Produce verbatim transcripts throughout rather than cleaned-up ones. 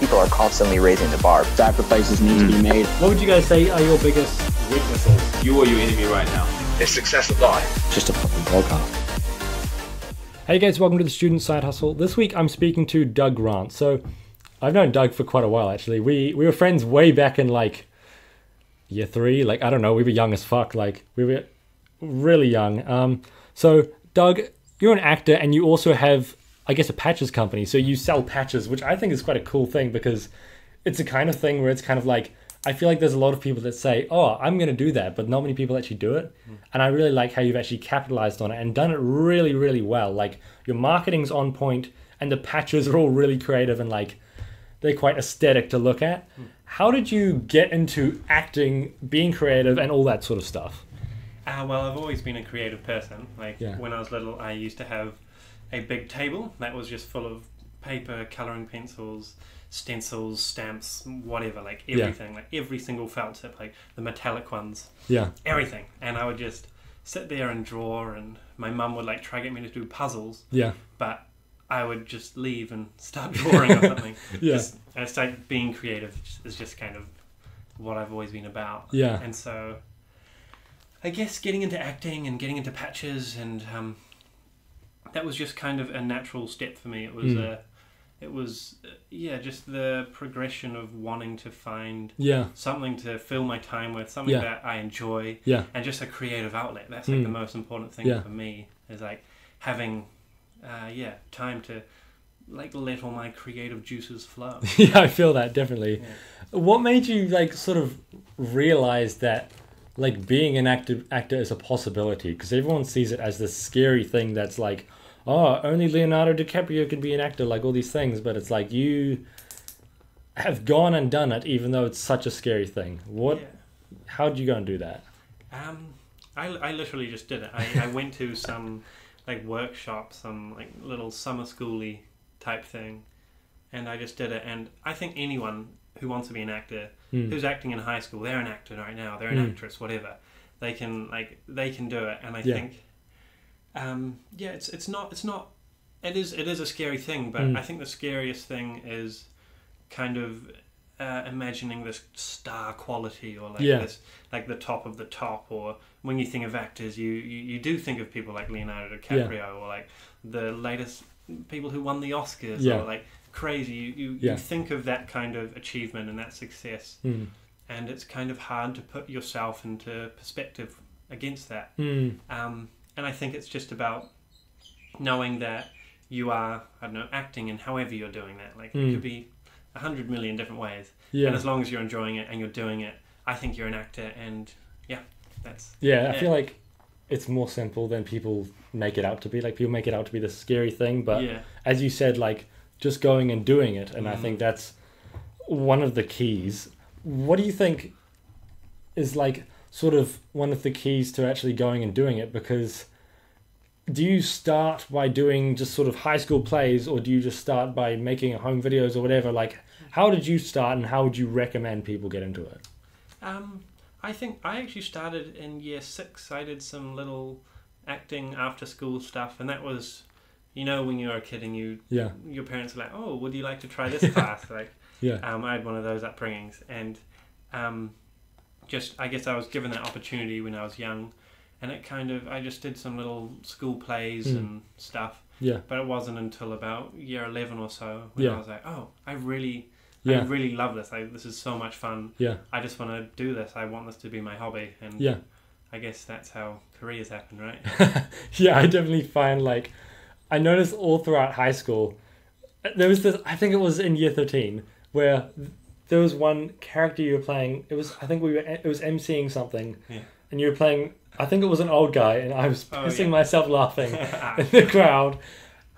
people are constantly raising the bar. Sacrifices need mm. to be made. What would you guys say are your biggest weaknesses? You or your enemy right now? It's success or die. Just a fucking podcast. Hey guys, welcome to the Student Side Hustle. This week I'm speaking to Doug Grant. So I've known Doug for quite a while actually. We we were friends way back in like year three. Like, I don't know, we were young as fuck. Like, we were really young. Um, so Doug, you're an actor and you also have, I guess, a patches company. So you sell patches, which I think is quite a cool thing because it's a kind of thing where it's kind of like, I feel like there's a lot of people that say, oh, I'm gonna do that, but not many people actually do it. Mm. And I really like how you've actually capitalized on it and done it really, really well. Like, your marketing's on point and the patches are all really creative and like, they're quite aesthetic to look at. Mm. How did you get into acting, being creative and all that sort of stuff? Uh, well, I've always been a creative person. Like, yeah. When I was little, I used to have a big table that was just full of paper, coloring pencils, stencils, stamps, whatever, like everything, yeah. like every single felt tip, like the metallic ones, yeah, everything. And I would just sit there and draw, and my mum would like try to get me to do puzzles, yeah, but I would just leave and start drawing or something. Yeah, just, I started being creative is just kind of what I've always been about. Yeah, and so I guess getting into acting and getting into patches and um, that was just kind of a natural step for me. It was mm. a It was, yeah, just the progression of wanting to find yeah. something to fill my time with, something yeah. that I enjoy, yeah. and just a creative outlet. That's like mm. the most important thing yeah. for me, is like having, uh, yeah, time to like let all my creative juices flow. Yeah, I feel that, definitely. Yeah. What made you like sort of realize that like being an active actor is a possibility? Because everyone sees it as this scary thing that's like, oh, only Leonardo DiCaprio could be an actor, like all these things, but it's like you have gone and done it, even though it's such a scary thing. What? Yeah. How did you go and do that? Um, I, I literally just did it. I, I went to some like workshop, some like little summer schooly type thing, and I just did it. And I think anyone who wants to be an actor, mm. who's acting in high school, they're an actor right now, they're an mm. actress, whatever. They can like they can do it, and I yeah. think. Um, yeah, it's it's not it's not it is it is a scary thing, but mm. I think the scariest thing is kind of uh, imagining this star quality or like yeah. this like the top of the top. Or when you think of actors, you you, you do think of people like Leonardo DiCaprio yeah. or like the latest people who won the Oscars yeah. or like crazy. You you, yeah. you think of that kind of achievement and that success, mm. and it's kind of hard to put yourself into perspective against that. Mm. Um, And I think it's just about knowing that you are, I don't know, acting in however you're doing that. Like, mm. it could be a hundred million different ways. Yeah. And as long as you're enjoying it and you're doing it, I think you're an actor. And yeah, that's... Yeah, it. I feel like it's more simple than people make it out to be. Like, people make it out to be this scary thing. But yeah. as you said, like, just going and doing it. And mm. I think that's one of the keys. What do you think is, like... sort of one of the keys to actually going and doing it? Because do you start by doing just sort of high school plays, or do you just start by making home videos or whatever? Like, how did you start and how would you recommend people get into it? Um, I think I actually started in year six. I did some little acting after school stuff, and that was, you know, when you were a kid and you, yeah. your parents were like, oh, would you like to try this class? Like, yeah. um, I had one of those upbringings, and um, just I guess I was given that opportunity when I was young, and it kind of I just did some little school plays mm. and stuff, yeah but it wasn't until about year eleven or so when yeah. I was like, oh, I really yeah. I really love this, I, this is so much fun, yeah I just want to do this, I want this to be my hobby. And yeah I guess that's how careers happen, right? Yeah, I definitely find, like, I noticed all throughout high school there was this, I think it was in year thirteen, where there was one character you were playing. It was, I think we were, it was emceeing something, yeah. and you were playing, I think it was an old guy, and I was pissing oh, yeah. myself laughing in the crowd.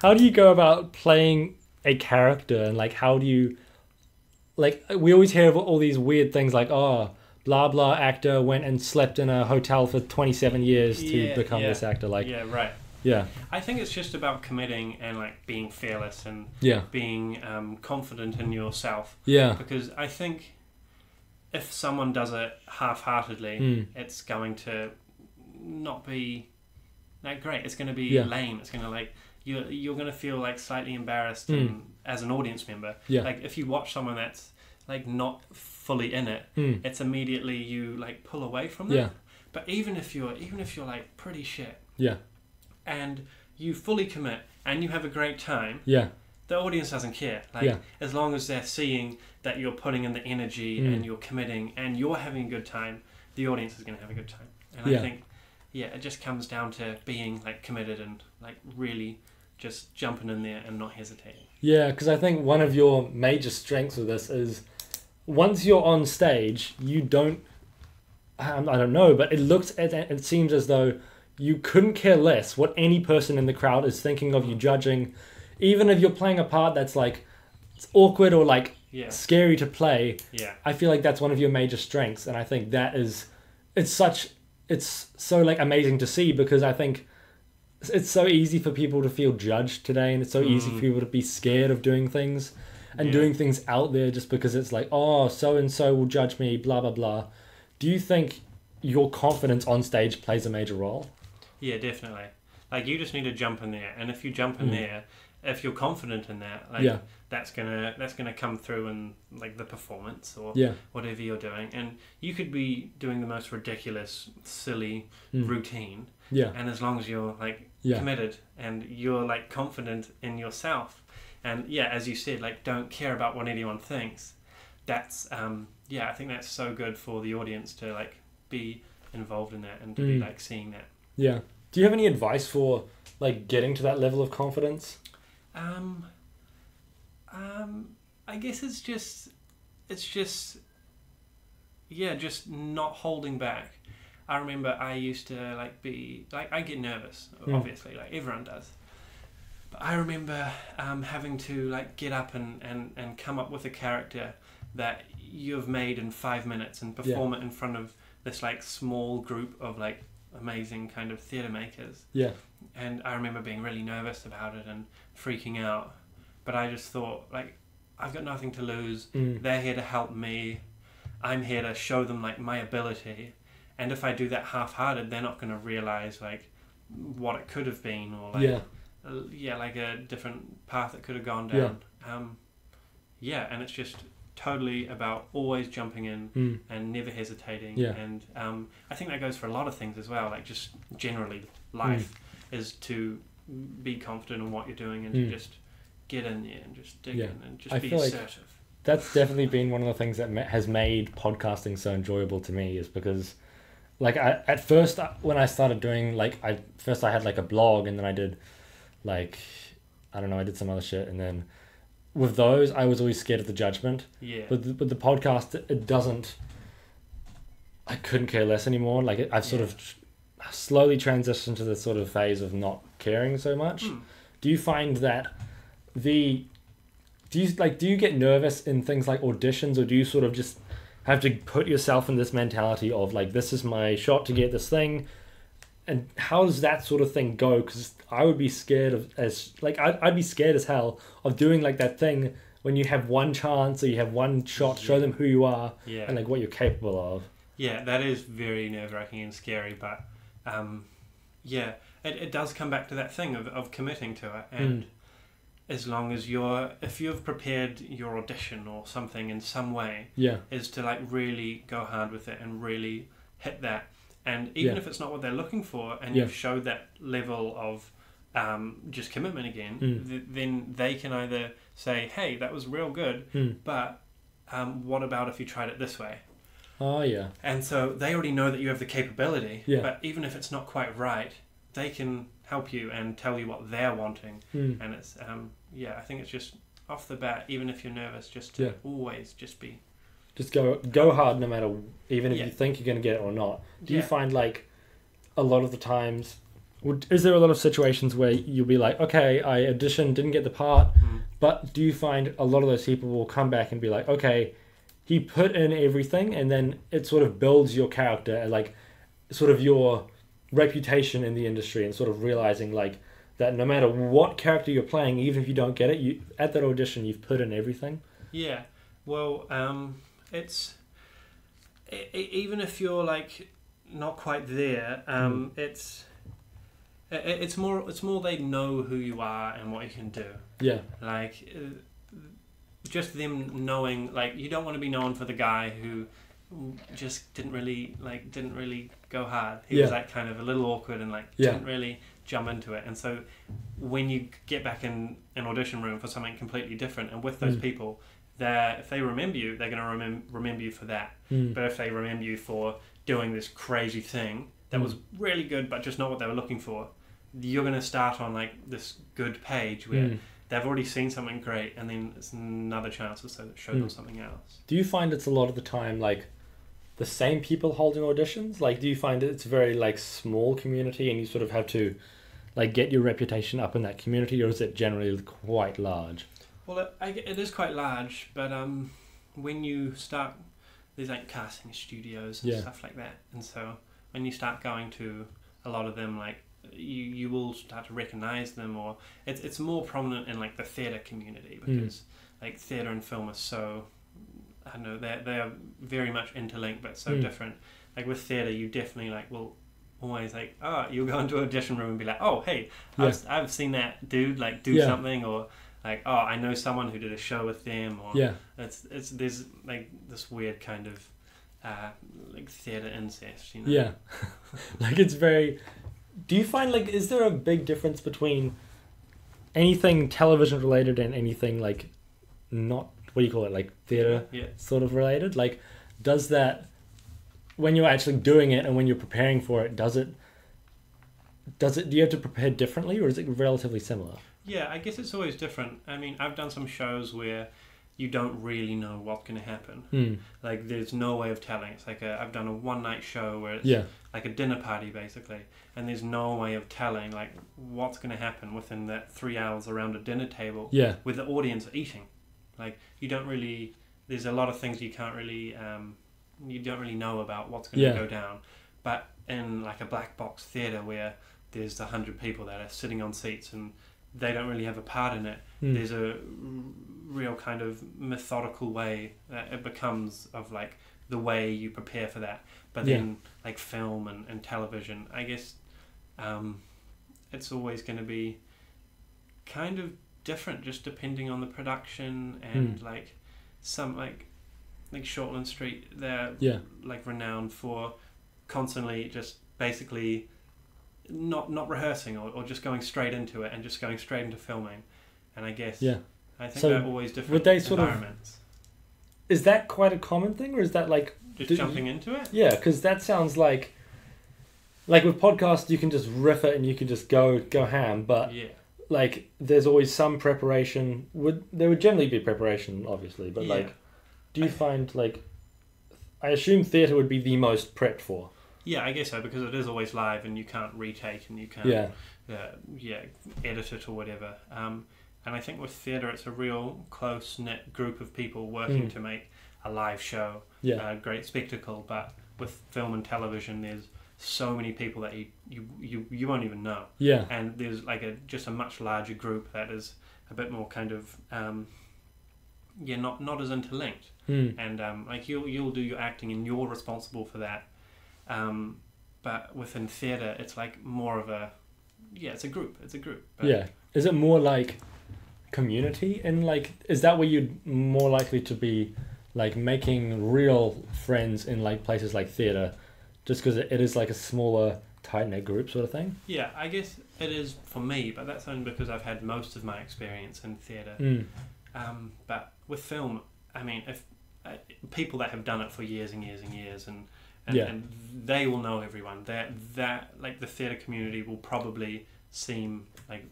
How do you go about playing a character, and like, how do you, like, we always hear of all these weird things like, oh, blah blah actor went and slept in a hotel for twenty-seven years to yeah, become yeah. this actor. Like, yeah, right. Yeah, I think it's just about committing and like being fearless and yeah. being um, confident in yourself. Yeah, because I think if someone does it half-heartedly, mm. it's going to not be that great. It's going to be yeah. lame. It's going to like you're you're going to feel like slightly embarrassed mm. and, as an audience member. Yeah. Like if you watch someone that's like not fully in it, mm. it's immediately you like pull away from them. Yeah. But even if you're even if you're like pretty shit. Yeah. And you fully commit and you have a great time. Yeah. The audience doesn't care. Like yeah. as long as they're seeing that you're putting in the energy mm. and you're committing and you're having a good time, the audience is going to have a good time. And yeah. I think yeah, it just comes down to being like committed and like really just jumping in there and not hesitating. Yeah, because I think one of your major strengths with this is once you're on stage, you don't, um, I don't know, but it looks, it, it seems as though you couldn't care less what any person in the crowd is thinking of you, judging, even if you're playing a part that's like it's awkward or like yeah. scary to play. Yeah, I feel like that's one of your major strengths, and I think that is, it's such, it's so like amazing to see, because I think it's so easy for people to feel judged today, and it's so mm. easy for people to be scared of doing things and yeah. doing things out there just because it's like, oh, so and so will judge me, blah blah blah. Do you think your confidence on stage plays a major role? Yeah, definitely. Like you just need to jump in there, and if you jump in mm. there, if you're confident in that, like yeah. that's gonna that's gonna come through in like the performance or yeah. whatever you're doing. And you could be doing the most ridiculous, silly mm. routine. Yeah. And as long as you're like yeah. committed and you're like confident in yourself, and yeah, as you said, like don't care about what anyone thinks. That's um yeah, I think that's so good for the audience to like be involved in that and to mm. be like seeing that. Yeah. Do you have any advice for like getting to that level of confidence? Um, um, I guess it's just, it's just, yeah, just not holding back. I remember I used to like be, like I get nervous, mm. obviously, like everyone does. But I remember um, having to like get up and, and, and come up with a character that you've made in five minutes and perform yeah. it in front of this like small group of like amazing kind of theatre makers. Yeah. And I remember being really nervous about it and freaking out, but I just thought like I've got nothing to lose. Mm. They're here to help me. I'm here to show them like my ability, and if I do that half-hearted, they're not going to realize like what it could have been, or like yeah, uh, yeah like a different path it could have gone down. Yeah. Um, yeah, and it's just totally about always jumping in mm. and never hesitating. Yeah. And um, I think that goes for a lot of things as well, like just generally life. Mm. Is to be confident in what you're doing and mm. to just get in there and just dig yeah. in and just I be assertive. Like that's definitely been one of the things that ma has made podcasting so enjoyable to me, is because, like, I at first I, when I started doing like I first I had like a blog, and then I did like I don't know I did some other shit, and then with those I was always scared of the judgment. Yeah. But the, but the podcast, it doesn't. I couldn't care less anymore. Like it, I've sort yeah. of. slowly transition to the sort of phase of not caring so much. Mm. Do you find that the do you like do you get nervous in things like auditions, or do you sort of just have to put yourself in this mentality of like, this is my shot to get this thing? And how does that sort of thing go? Because I would be scared of as like I'd, I'd be scared as hell of doing like that thing when you have one chance or you have one shot to yeah. show them who you are yeah. and like what you're capable of. Yeah, that is very nerve-wracking and scary, but Um, yeah, it, it does come back to that thing of, of committing to it. And mm. as long as you're, if you've prepared your audition or something in some way, yeah. is to like really go hard with it and really hit that. And even yeah. if it's not what they're looking for, and yeah. you've showed that level of um, just commitment again, mm. th then they can either say, hey, that was real good, mm. but um, what about if you tried it this way? Oh yeah. And so they already know that you have the capability, yeah. but even if it's not quite right, they can help you and tell you what they're wanting. Mm. And it's um yeah, I think it's just off the bat, even if you're nervous, just to yeah. always just be just go go hard no matter, even if yeah. you think you're gonna get it or not. Do yeah. you find like a lot of the times, is there a lot of situations where you'll be like, okay, I auditioned, didn't get the part, mm. but do you find a lot of those people will come back and be like, okay, he put in everything, and then it sort of builds your character and like sort of your reputation in the industry, and sort of realizing like that no matter what character you're playing, even if you don't get it, you at that audition you've put in everything. Yeah, well, um, it's e even if you're like not quite there, um, mm. it's It's more. It's more. They know who you are and what you can do. Yeah. Like, just them knowing. Like, you don't want to be known for the guy who just didn't really like. Didn't really go hard. He yeah. was like kind of a little awkward and like yeah. didn't really jump into it. And so, when you get back in an audition room for something completely different, and with those mm. people, that if they remember you, they're going to remem- remember you for that. Mm. But if they remember you for doing this crazy thing that mm. was really good, but just not what they were looking for, you're going to start on like this good page where mm. they've already seen something great, and then it's another chance to show mm. them something else. Do you find it's a lot of the time like the same people holding auditions? Like, do you find it's a very like small community, and you sort of have to like get your reputation up in that community, or is it generally quite large? Well, it, I, it is quite large, but um, when you start, there's like casting studios and yeah. stuff like that, and so when you start going to a lot of them, like. you you will start to recognize them, or it's it's more prominent in like the theater community, because mm. like theater and film are so, I don't know, they they are very much interlinked but so mm. different. Like with theater, you definitely like will always like, oh, you'll go into an audition room and be like, oh hey, yeah. I've, I've seen that dude like do yeah. something, or like, oh, I know someone who did a show with them, or yeah. it's it's there's like this weird kind of uh like theater incest, you know? Yeah. Like it's very. Do you find, like, is there a big difference between anything television related and anything, like, not, what do you call it, like, theatre yeah. sort of related? Like, does that, when you're actually doing it and when you're preparing for it, does it, does it, do you have to prepare differently, or is it relatively similar? Yeah, I guess it's always different. I mean, I've done some shows where you don't really know what's going to happen. Mm. Like, there's no way of telling. It's like a, I've done a one-night show where it's yeah. like a dinner party, basically, and there's no way of telling, like, what's going to happen within that three hours around a dinner table yeah. with the audience eating. Like, you don't really... There's a lot of things you can't really... Um, you don't really know about what's going to yeah. go down. But in, like, a black box theatre where there's a hundred people that are sitting on seats and they don't really have a part in it, mm. there's a... real kind of methodical way that it becomes of like the way you prepare for that. But then yeah. like film and, and television, I guess um, it's always going to be kind of different, just depending on the production and mm. like some like like Shortland Street, they're yeah. like renowned for constantly just basically not not rehearsing or, or just going straight into it and just going straight into filming. And I guess yeah I think so, they're always different would they sort environments. Of, is that quite a common thing, or is that like... Just do, jumping into it? Yeah, because that sounds like... Like with podcasts, you can just riff it and you can just go go ham, but yeah. like there's always some preparation. Would There would generally be preparation, obviously, but yeah. like do you I, find like... I assume theatre would be the most prepped for. Yeah, I guess so, because it is always live and you can't retake and you can't yeah. Uh, yeah, edit it or whatever. Um And I think with theatre, it's a real close-knit group of people working mm. to make a live show, yeah. a great spectacle. But with film and television, there's so many people that you you, you, you won't even know. Yeah. And there's like a just a much larger group that is a bit more kind of um, yeah, not not as interlinked. Mm. And um, like you'll you'll do your acting, and you're responsible for that. Um, but within theatre, it's like more of a yeah, it's a group. It's a group. But yeah. Is it more like community, and like is that where you're more likely to be like making real friends in like places like theater, just because it is like a smaller tight-knit group sort of thing? Yeah, I guess it is for me, but that's only because I've had most of my experience in theater. Mm. Um but with film, I mean, if uh, people that have done it for years and years and years and and, yeah. and they will know everyone, that that like the theater community will probably seem like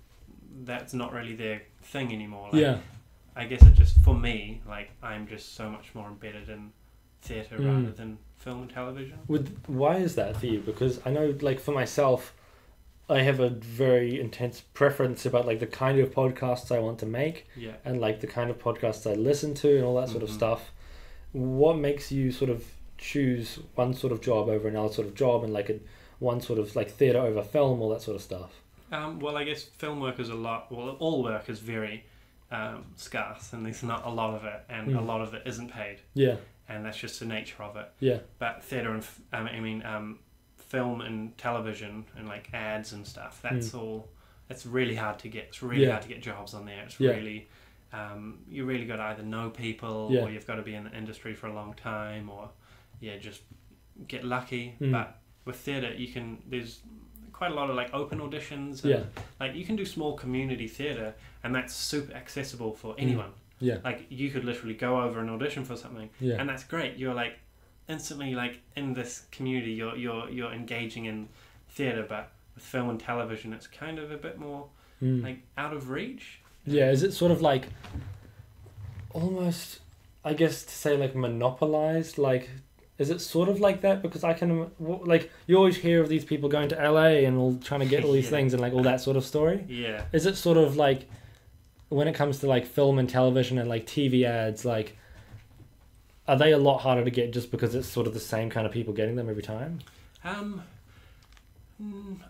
that's not really their thing anymore. Like, yeah. I guess it just, for me, like I'm just so much more embedded in theatre mm. rather than film and television. Would, why is that for you? Because I know, like for myself, I have a very intense preference about like the kind of podcasts I want to make yeah. and like the kind of podcasts I listen to and all that sort mm-hmm. of stuff. What makes you sort of choose one sort of job over another sort of job, and like a, one sort of like theatre over film, all that sort of stuff? Um, well, I guess film work is a lot, well, all work is very um, scarce, and there's not a lot of it, and mm. a lot of it isn't paid. Yeah. And that's just the nature of it. Yeah. But theatre and, f- I mean, um, film and television and like ads and stuff, that's mm. all, it's really hard to get, it's really yeah. hard to get jobs on there. It's yeah. really, um, you really got to either know people yeah. or you've got to be in the industry for a long time, or yeah, just get lucky. Mm. But with theatre, you can, there's quite a lot of like open auditions. And, yeah. like you can do small community theatre, and that's super accessible for anyone. Mm. Yeah. Like you could literally go over and audition for something, yeah. and that's great. You're like instantly like in this community. You're you're you're engaging in theatre, but with film and television, it's kind of a bit more mm. like out of reach. Yeah, is it sort of like almost, I guess to say like monopolized? Like, is it sort of like that? Because I can, like, you always hear of these people going to L A and all trying to get all these yeah. things and like all that sort of story. Yeah. Is it sort of like when it comes to like film and television and like T V ads, like, are they a lot harder to get just because it's sort of the same kind of people getting them every time? Um,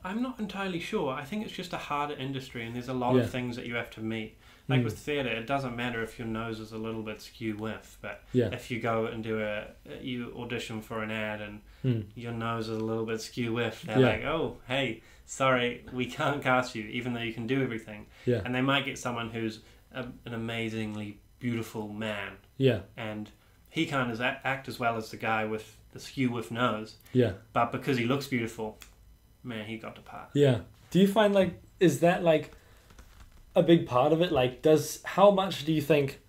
I'm not entirely sure. I think it's just a harder industry, and there's a lot yeah. of things that you have to meet. Like mm. with theatre, it doesn't matter if your nose is a little bit skew with, but yeah. if you go and do a, you audition for an ad and mm. your nose is a little bit skew with, they're yeah. like, oh, hey, sorry, we can't cast you, even though you can do everything. Yeah. And they might get someone who's a, an amazingly beautiful man. Yeah. And he can't as, act as well as the guy with the skew with nose. Yeah. But because he looks beautiful, man, he got the part. Yeah. Do you find like, is that like a big part of it? Like, does, how much do you think,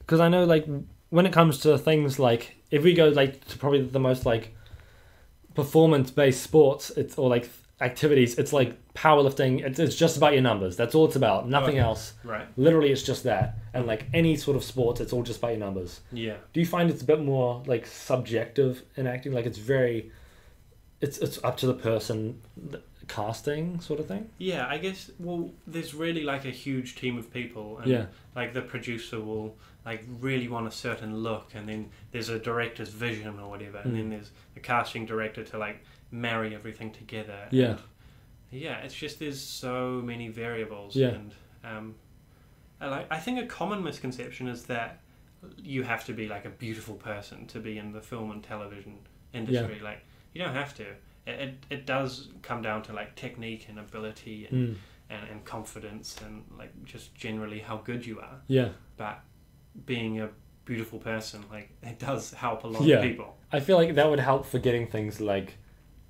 because I know like when it comes to things like, if we go like to probably the most like performance based sports, it's, or like activities, it's like powerlifting, it's, it's just about your numbers, that's all it's about, nothing okay. else, right? Literally it's just that. And like any sort of sports, it's all just about your numbers. Yeah. Do you find it's a bit more like subjective in acting? Like it's very, it's it's up to the person, the casting sort of thing? Yeah, I guess, well, there's really like a huge team of people, and yeah. like the producer will like really want a certain look, and then there's a director's vision or whatever, and mm. then there's a casting director to like marry everything together. Yeah. And yeah, it's just there's so many variables. Yeah. And um, I, like, I think a common misconception is that you have to be like a beautiful person to be in the film and television industry. Yeah. Like, you don't have to. It, it it does come down to like technique and ability and, mm. and and confidence and like just generally how good you are. Yeah. But being a beautiful person, like, it does help a lot yeah. of people. I feel like that would help for getting things like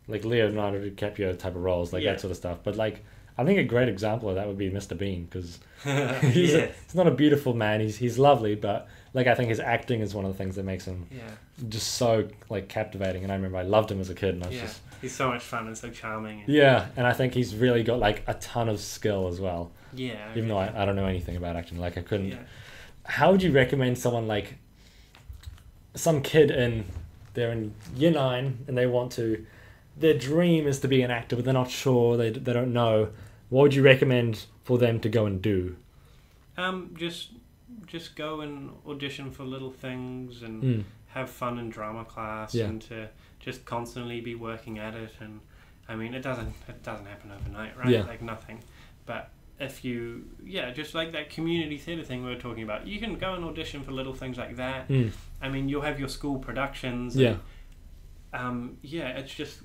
like Leonardo DiCaprio type of roles, like yeah. that sort of stuff. But like, I think a great example of that would be Mister Bean, because he's, yeah. he's not a beautiful man. He's he's lovely, but like I think his acting is one of the things that makes him yeah. just so like captivating. And I remember I loved him as a kid, and I was yeah. just he's so much fun and so charming. And yeah, and I think he's really got like a ton of skill as well. Yeah. Even though I, I don't know anything about acting, like I couldn't. Yeah. How would you recommend someone like some kid in they're in year nine and they want to, their dream is to be an actor, but they're not sure. They they don't know. What would you recommend for them to go and do? Um, just just go and audition for little things and mm. have fun in drama class yeah. and to just constantly be working at it. And I mean, it doesn't it doesn't happen overnight, right? Yeah. Like nothing. But if you yeah, just like that community theatre thing we were talking about, you can go and audition for little things like that. Mm. I mean, you'll have your school productions. Yeah. And, um. Yeah. It's just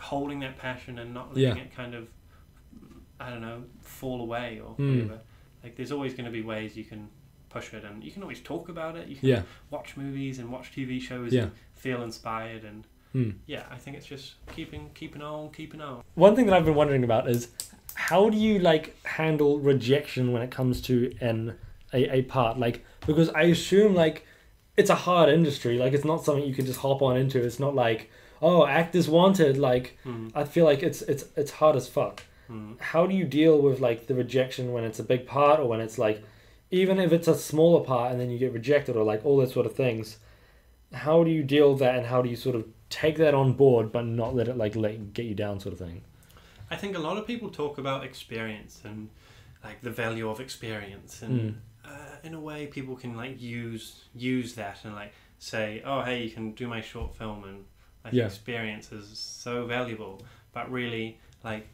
holding that passion and not letting yeah. it kind of, I don't know, fall away or mm. whatever. Like, there's always going to be ways you can push it, and you can always talk about it. You can yeah. watch movies and watch T V shows yeah. and feel inspired. And mm. yeah, I think it's just keeping keeping on, keeping on. One thing that I've been wondering about is, how do you like handle rejection when it comes to an a, a part? Like, because I assume like it's a hard industry. Like, it's not something you can just hop on into. It's not like, oh, actors wanted, like, mm. I feel like it's it's it's hard as fuck. Mm. How do you deal with, like, the rejection when it's a big part, or when it's, like, even if it's a smaller part and then you get rejected, or, like, all those sort of things? How do you deal with that, and how do you sort of take that on board but not let it, like, let get you down sort of thing? I think a lot of people talk about experience and, like, the value of experience. And mm. uh, in a way, people can, like, use use that and, like, say, oh, hey, you can do my short film and... Like yeah. experience is so valuable, but really, like,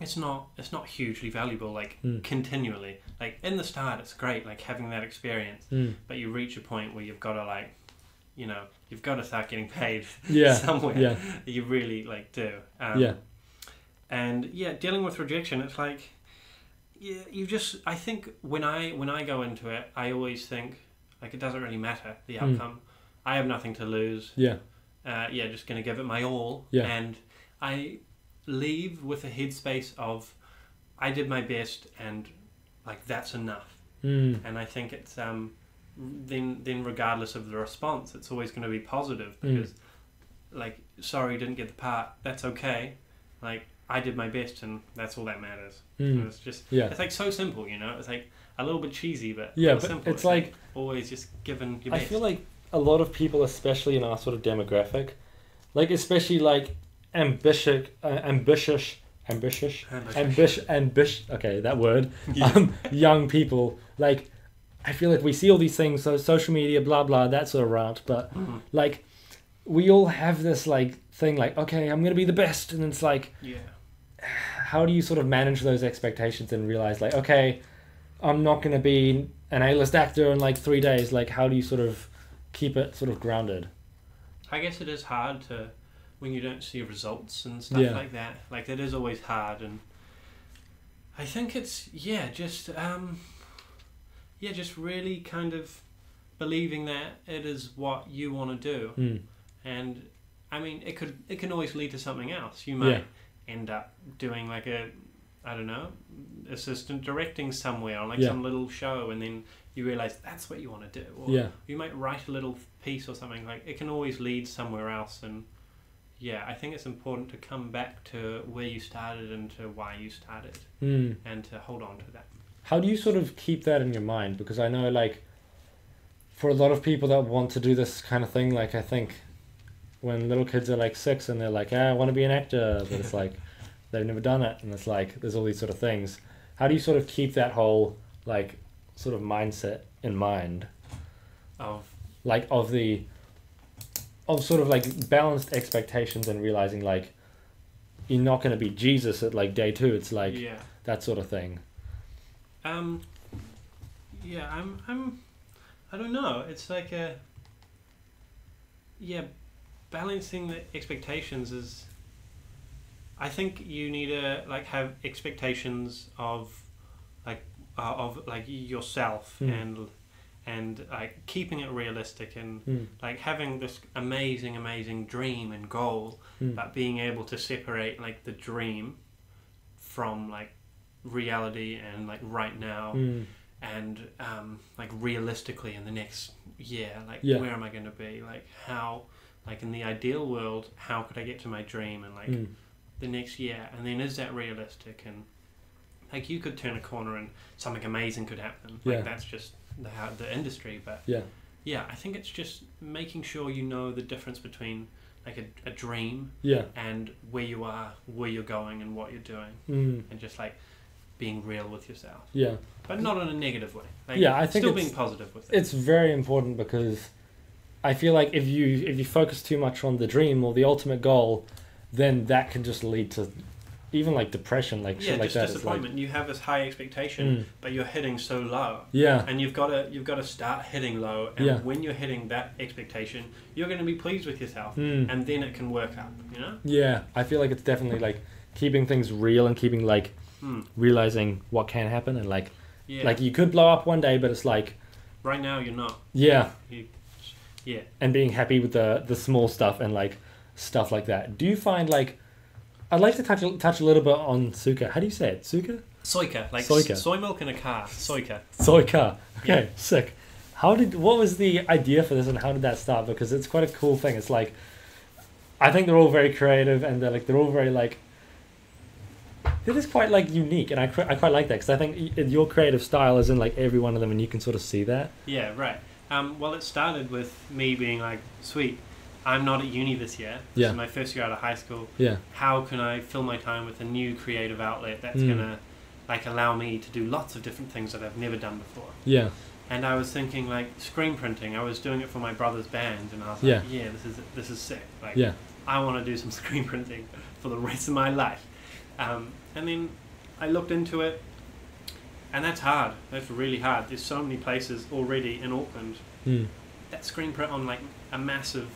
it's not it's not hugely valuable. Like mm. continually, like in the start, it's great, like having that experience. Mm. But you reach a point where you've got to like you know, you've got to start getting paid yeah. somewhere. Yeah. You really like do. Um, yeah. And yeah, dealing with rejection, it's like, yeah, you just. I think when I when I go into it, I always think like it doesn't really matter the outcome. Mm. I have nothing to lose. Yeah. Uh, yeah, just going to give it my all. Yeah. And I leave with a headspace of, I did my best, and like that's enough. Mm. And I think it's um, then then regardless of the response, it's always going to be positive because, mm. like, sorry, didn't get the part. That's okay. Like, I did my best, and that's all that matters. Mm. It's just, yeah. it's like so simple, you know. It's like a little bit cheesy, but yeah, but simple. It's, it's like, like always just giving your best. I feel like a lot of people, especially in our sort of demographic, like especially like ambitious, uh, ambitious, ambitious, ambitious, ambitious. Okay, that word. Yeah. Um, young people, like I feel like we see all these things, so social media, blah blah, that sort of rant. But mm. like we all have this like thing, like okay, I'm gonna be the best, and it's like yeah. how do you sort of manage those expectations and realize like, okay, I'm not going to be an A-list actor in like three days. Like, how do you sort of keep it sort of grounded? I guess it is hard to, when you don't see results and stuff yeah. like that, like that is always hard. And I think it's, yeah, just, um, yeah, just really kind of believing that it is what you want to do. Mm. And I mean, it could, it can always lead to something else. You might, yeah. end up doing like a, I don't know, assistant directing somewhere on like yeah. some little show, and then you realize that's what you want to do. Or yeah. you might write a little piece or something. Like it can always lead somewhere else. And yeah, I think it's important to come back to where you started and to why you started, mm. and to hold on to that. How do you sort of keep that in your mind? Because I know like for a lot of people that want to do this kind of thing, like I think when little kids are like six and they're like, ah, I want to be an actor, but it's like they've never done it, and it's like there's all these sort of things. How do you sort of keep that whole like sort of mindset in mind of like of the of sort of like balanced expectations and realizing like you're not going to be Jesus at like day two? It's like yeah. that sort of thing. Um yeah, I'm I'm I don't know. It's like a yeah balancing the expectations is, I think you need to like have expectations of like uh, of like yourself, mm. and and like keeping it realistic, and mm. like having this amazing amazing dream and goal, mm. but being able to separate like the dream from like reality and like right now, mm. and um like realistically in the next year, like yeah. where am I going to be, like how, like in the ideal world, how could I get to my dream, and like mm. the next year, and then is that realistic? And like you could turn a corner and something amazing could happen. Like yeah. that's just the, how the industry. But yeah, yeah, I think it's just making sure you know the difference between like a, a dream yeah. and where you are, where you're going, and what you're doing, mm. and just like being real with yourself. Yeah, but not in a negative way. Like, yeah, I think still being positive with it. It's very important, because I feel like if you if you focus too much on the dream or the ultimate goal, then that can just lead to even like depression, like yeah, shit like that. Yeah, just disappointment. Like, you have this high expectation, mm. but you're hitting so low. Yeah. And you've got to you've got to start hitting low, and yeah. when you're hitting that expectation, you're going to be pleased with yourself, mm. and then it can work up, you know? Yeah, I feel like it's definitely like keeping things real and keeping like mm. realizing what can happen, and like yeah. like you could blow up one day, but it's like right now you're not. Yeah. You, yeah. And being happy with the the small stuff and like stuff like that. Do you find like, I'd like to touch touch a little bit on Tsuika. How do you say it? Tsuika? Tsuika. Like Tsuika. Soy milk in a car. Tsuika. Tsuika. Okay, yeah. Sick. How did what was the idea for this, and how did that start? Because it's quite a cool thing. It's like, I think they're all very creative, and they're like they're all very like, it is quite like unique, and I I quite like that, because I think your creative style is in like every one of them, and you can sort of see that. Yeah. Right. Um. Well, it started with me being like, sweet, I'm not at uni this year. This yeah. is my first year out of high school. Yeah. How can I fill my time with a new creative outlet that's mm. gonna like allow me to do lots of different things that I've never done before? Yeah. And I was thinking like screen printing. I was doing it for my brother's band, and I was yeah. like, yeah, this is this is sick. Like yeah. I want to do some screen printing for the rest of my life. Um, and then I looked into it, and that's hard. That's really hard. There's so many places already in Auckland mm. that screenprint on like a massive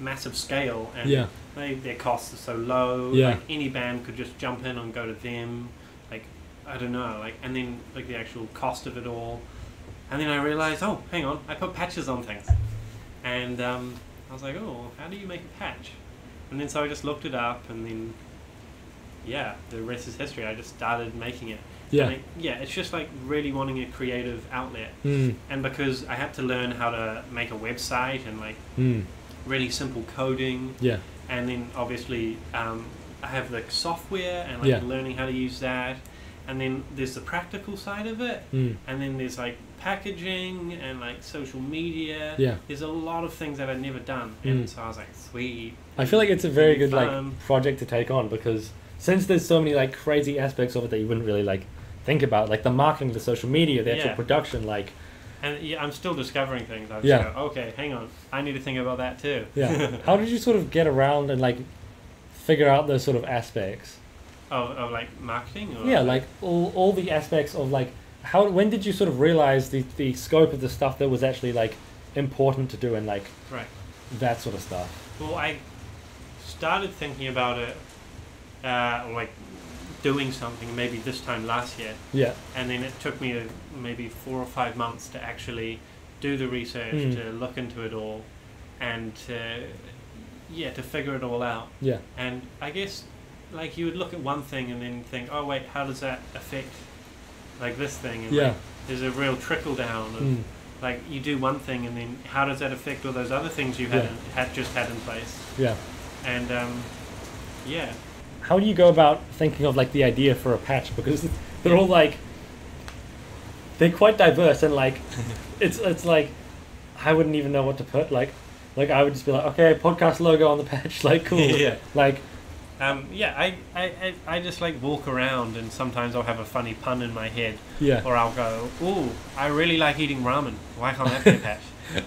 massive scale, and yeah. they, their costs are so low, yeah. like any band could just jump in and go to them, like I don't know, like and then like the actual cost of it all. And then I realized, oh, hang on, I put patches on things. And um, I was like, oh, how do you make a patch? And then so I just looked it up, and then, yeah, the rest is history. I just started making it. Yeah. It, yeah, it's just like really wanting a creative outlet. Mm. And because I had to learn how to make a website and like mm. really simple coding. Yeah. And then obviously um, I have the software and like yeah. learning how to use that. And then there's the practical side of it. Mm. And then there's like packaging and like social media. Yeah. There's a lot of things that I'd never done. And mm. so I was like, sweet. I feel like it's a very good fun. like project to take on, because since there's so many like crazy aspects of it that you wouldn't really like think about, like the marketing, the social media, the actual yeah. production, like. And yeah, I'm still discovering things. I just yeah. go, okay, hang on, I need to think about that too. Yeah. How did you sort of get around and like figure out those sort of aspects? Of, of like marketing? Or yeah, like all, all the aspects of like, how, when did you sort of realize the, the scope of the stuff that was actually like important to do and like right. that sort of stuff? Well, I started thinking about it uh, like doing something maybe this time last year. Yeah. And then it took me a, maybe four or five months to actually do the research, mm. to look into it all and to, yeah, to figure it all out. Yeah. And I guess like you would look at one thing and then think, oh wait, how does that affect like this thing? And yeah. like, there's a real trickle down of mm. like you do one thing and then how does that affect all those other things you had yeah. had just had in place? Yeah. And um, yeah. How do you go about thinking of like the idea for a patch? Because they're all like they're quite diverse and like it's it's like I wouldn't even know what to put. Like like I would just be like, okay, podcast logo on the patch, like cool. yeah. Like Um, yeah, I, I, I just like walk around and sometimes I'll have a funny pun in my head. Yeah. Or I'll go, ooh, I really like eating ramen. Why can't that be a patch?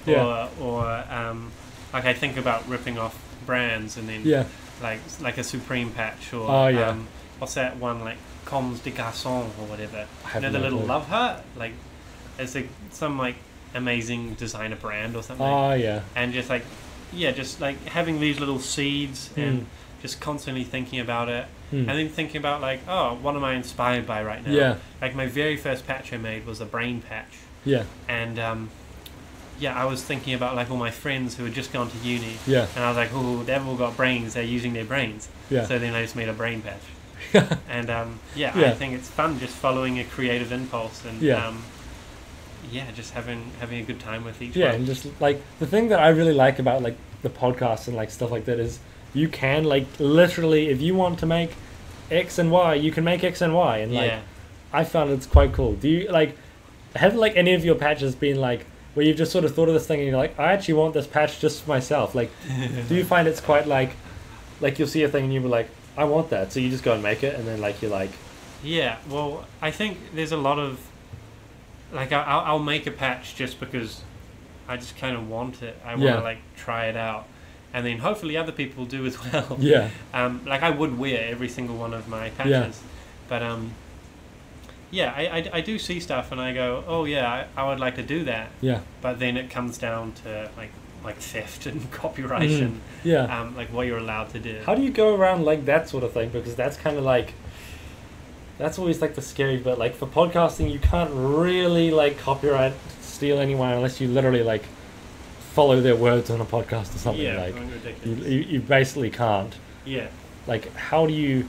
yeah. Or, or um, like I think about ripping off brands and then yeah. like like a Supreme patch or oh, yeah. um, what's that one, like Comme des Garçons or whatever. You know, the little idea. Love heart? Like it's like some like amazing designer brand or something. Oh, yeah. And just like, yeah, just like having these little seeds mm. and just constantly thinking about it mm. and then thinking about like, oh, what am I inspired by right now? Yeah. Like my very first patch I made was a brain patch. Yeah. And um, yeah, I was thinking about like all my friends who had just gone to uni. Yeah. And I was like, oh, they've all got brains. They're using their brains. Yeah. So then I just made a brain patch. and um, yeah, yeah, I think it's fun just following a creative impulse and yeah, um, yeah just having having a good time with each yeah, one. Yeah, and just like the thing that I really like about like the podcast and like stuff like that is you can like literally, if you want to make X and Y, you can make X and Y, and like yeah. I found it's quite cool. Do you like have like any of your patches been like where you've just sort of thought of this thing and you're like, I actually want this patch just for myself? Like, do you find it's quite like like you'll see a thing and you'll be like, I want that, so you just go and make it, and then like you're like, yeah. Well, I think there's a lot of like I'll, I'll make a patch just because I just kind of want it. I want to yeah. like try it out. And then hopefully other people do as well. Yeah. Um, like I would wear every single one of my patches, yeah. but um, yeah, I, I, I do see stuff and I go, oh yeah, I, I would like to do that. Yeah. But then it comes down to like like theft and copyright mm. and yeah, um, like what you're allowed to do. How do you go around like that sort of thing? Because that's kind of like that's always like the scary bit. Like for podcasting, you can't really like copyright steal anyone unless you literally like follow their words on a podcast or something. Yeah, like you, you, you basically can't. Yeah. Like how do you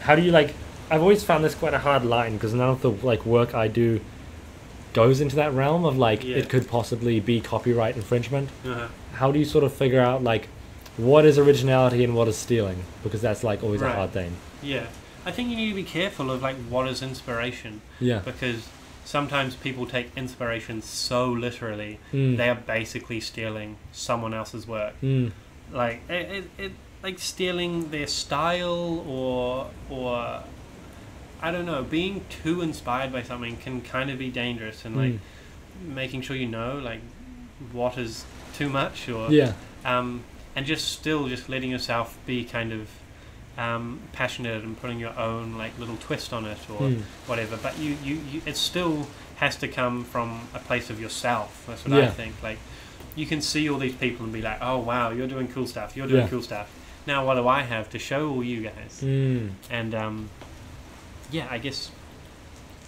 how do you like I've always found this quite a hard line, because none of the like work I do goes into that realm of like yeah. it could possibly be copyright infringement. Uh-huh. How do you sort of figure out like what is originality and what is stealing? Because that's like always right. a hard thing. Yeah. I think you need to be careful of like what is inspiration. Yeah. Because sometimes people take inspiration so literally, mm. they are basically stealing someone else's work. Mm. Like it, it, it, like stealing their style, or or I don't know, being too inspired by something can kind of be dangerous, and mm. like making sure you know like what is too much, or yeah, um, and just still just letting yourself be kind of Um, passionate and putting your own like little twist on it or mm. whatever, but you, you, you it's still has to come from a place of yourself. That's what yeah. I think. Like, you can see all these people and be like, oh wow, you're doing cool stuff, you're doing yeah. cool stuff. Now what do I have to show all you guys? Mm. And um, yeah, I guess,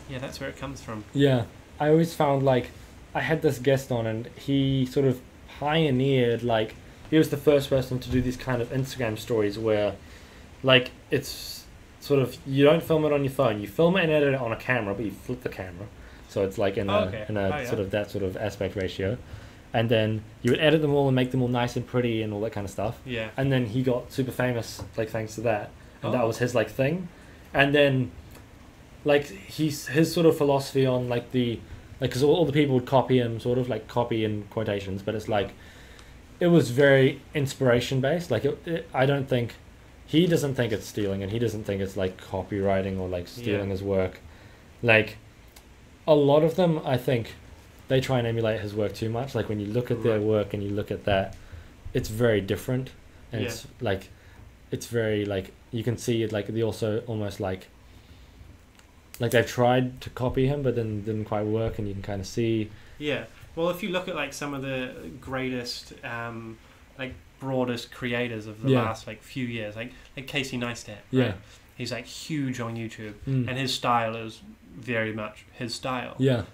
yeah, that's where it comes from. Yeah, I always found, like, I had this guest on and he sort of pioneered, like, he was the first person to do these kind of Instagram stories where, like, it's sort of, you don't film it on your phone, you film it and edit it on a camera, but you flip the camera. So it's like in oh, a, okay. in a oh, yeah. sort of that sort of aspect ratio. And then you would edit them all and make them all nice and pretty and all that kind of stuff. Yeah. And then he got super famous, like, thanks to that. And oh. that was his, like, thing. And then, like, he's, his sort of philosophy on, like, the... Like, because all, all the people would copy him, sort of, like, copy in quotations. But it's, like, it was very inspiration-based. Like, it, it, I don't think... He doesn't think it's stealing, and he doesn't think it's, like, copywriting or, like, stealing yeah. his work. Like, a lot of them, I think... They try and emulate his work too much. Like, when you look at their work and you look at that, it's very different, and yeah. it's like, it's very like, you can see it, like, they also almost like, like they've tried to copy him but then didn't quite work, and you can kind of see. Yeah, well, if you look at, like, some of the greatest, um, like, broadest creators of the yeah. last, like, few years, like like Casey Neistat. Right? Yeah, he's, like, huge on YouTube, mm. and his style is very much his style. Yeah.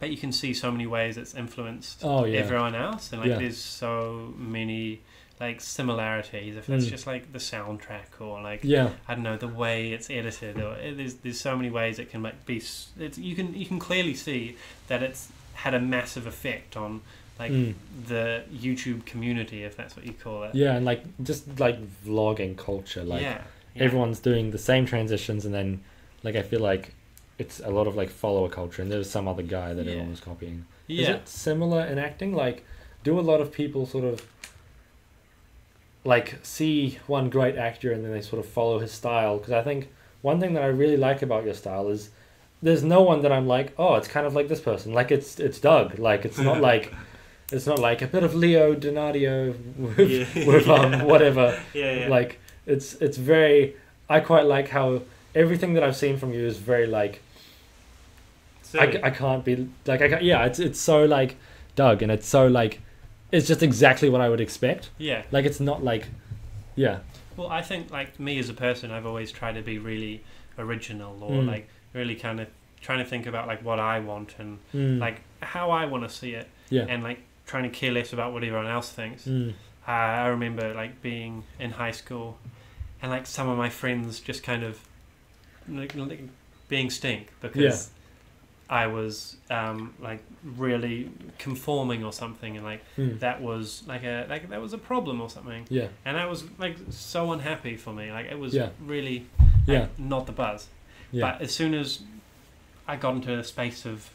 But you can see so many ways it's influenced oh, yeah. everyone else, and, like, yeah. there's so many, like, similarities. If it's mm. just, like, the soundtrack, or, like, yeah. I don't know, the way it's edited, or there's there's so many ways it can, like, be. It's, you can you can clearly see that it's had a massive effect on, like, mm. the YouTube community, if that's what you call it. Yeah, and, like, just, like, vlogging culture, like yeah. Yeah. everyone's doing the same transitions, and then, like, I feel like. It's a lot of, like, follower culture, and there's some other guy that yeah. everyone was copying. Yeah. Is it similar in acting? Like, do a lot of people sort of, like, see one great actor and then they sort of follow his style? Because I think one thing that I really like about your style is there's no one that I'm like, oh, it's kind of like this person. Like, it's it's Doug. Like, it's not like it's not like a bit of Leo DiCaprio with, yeah. with um, yeah. whatever. Yeah, yeah. Like, it's it's very. I quite like how. Everything that I've seen from you is very, like, I, I can't be, like, I can't, yeah, it's it's so, like, Doug, and it's so, like, it's just exactly what I would expect. Yeah. Like, it's not, like, yeah. Well, I think, like, me as a person, I've always tried to be really original, or, mm. like, really kind of trying to think about, like, what I want, and, mm. like, how I want to see it. Yeah. And, like, trying to care less about what everyone else thinks. Mm. Uh, I remember, like, being in high school, and, like, some of my friends just kind of, being stink because yeah. I was um, like really conforming or something, and like mm. that was like a like that was a problem or something. Yeah, and that was like so unhappy for me. Like it was yeah. really like, yeah not the buzz. Yeah. But as soon as I got into a space of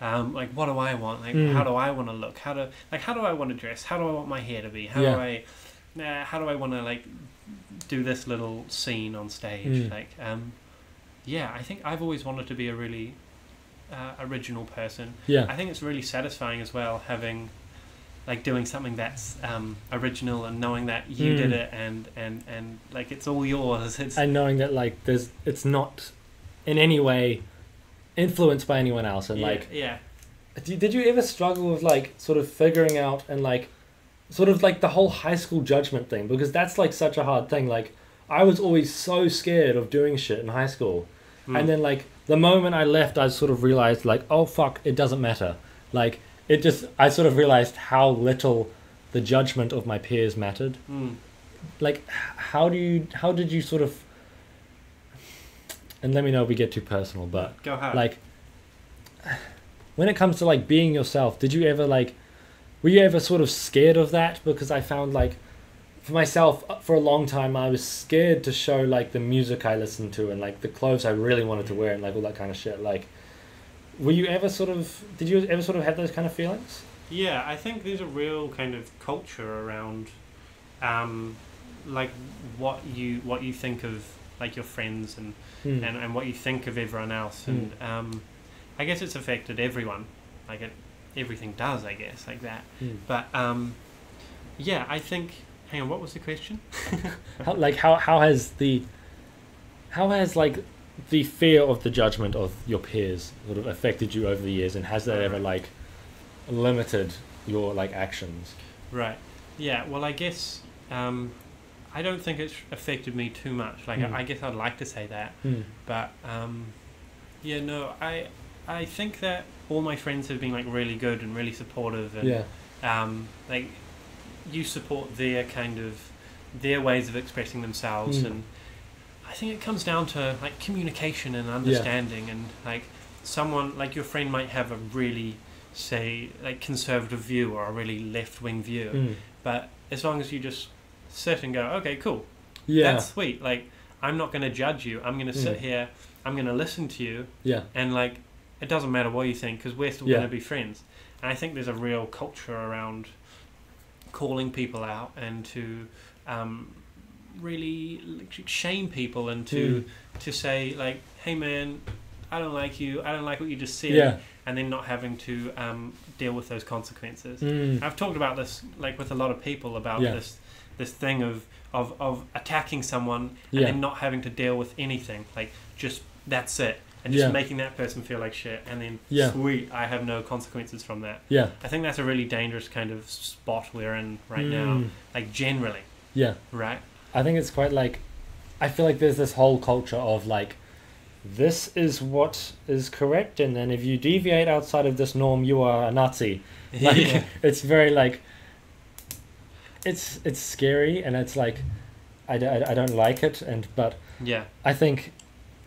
um, like what do I want? Like mm. how do I want to look? How do like how do I want to dress? How do I want my hair to be? How yeah. do I uh, how do I want to like do this little scene on stage? Mm. Like um. Yeah, I think I've always wanted to be a really uh, original person. Yeah. I think it's really satisfying as well, having, like, doing something that's um, original and knowing that you mm. did it and, and, and, like, it's all yours. It's and knowing that, like, there's it's not in any way influenced by anyone else. And, yeah, like, yeah. Did you ever struggle with, like, sort of figuring out and, like, sort of, like, the whole high school judgment thing? Because that's, like, such a hard thing. Like, I was always so scared of doing shit in high school. Mm. And then, like, the moment I left, I sort of realized, like, oh, fuck, it doesn't matter. Like, it just, I sort of realized how little the judgment of my peers mattered. Mm. Like, how do you, how did you sort of, and let me know if we get too personal, but, Go ahead. Like, when it comes to, like, being yourself, did you ever, like, were you ever sort of scared of that? Because I found, like, for myself, for a long time, I was scared to show, like, the music I listened to and, like, the clothes I really wanted to wear and, like, all that kind of shit. Like, were you ever sort of... Did you ever sort of have those kind of feelings? Yeah, I think there's a real kind of culture around, um, like, what you what you think of, like, your friends and, mm. and, and what you think of everyone else. Mm. And um, I guess it's affected everyone. Like, it, everything does, I guess, like that. Mm. But, um, yeah, I think... Hang on, what was the question? how, like, how, how has the... How has, like, the fear of the judgment of your peers sort of affected you over the years, and has that ever like limited your like actions? Right. Yeah. Well, I guess um, I don't think it's affected me too much. Like, mm. I, I guess I'd like to say that, mm. but um, yeah, no, I I think that all my friends have been like really good and really supportive, and yeah. um, like you support their kind of their ways of expressing themselves, mm. and I think it comes down to like communication and understanding, yeah. and like someone like your friend might have a really, say, like conservative view or a really left-wing view, mm. but as long as you just sit and go, okay, cool, yeah, that's sweet, like I'm not going to judge you, I'm going to mm. sit here, I'm going to listen to you, yeah, and like it doesn't matter what you think because we're still yeah. going to be friends. And I think there's a real culture around calling people out and to um really shame people and to mm. to say like, hey man, I don't like you, I don't like what you just said, yeah. and then not having to um deal with those consequences. mm. I've talked about this like with a lot of people about yeah. this this thing of of of attacking someone and yeah. then not having to deal with anything, like just that's it, and just yeah. making that person feel like shit, and then yeah. sweet, I have no consequences from that. Yeah, I think that's a really dangerous kind of spot we're in right mm. now, like generally. Yeah, right. I think it's quite like, I feel like there's this whole culture of like, this is what is correct, and then if you deviate outside of this norm, you are a Nazi. Like, yeah. It's very like, it's it's scary, and it's like, I, I, I don't like it, and but yeah, I think,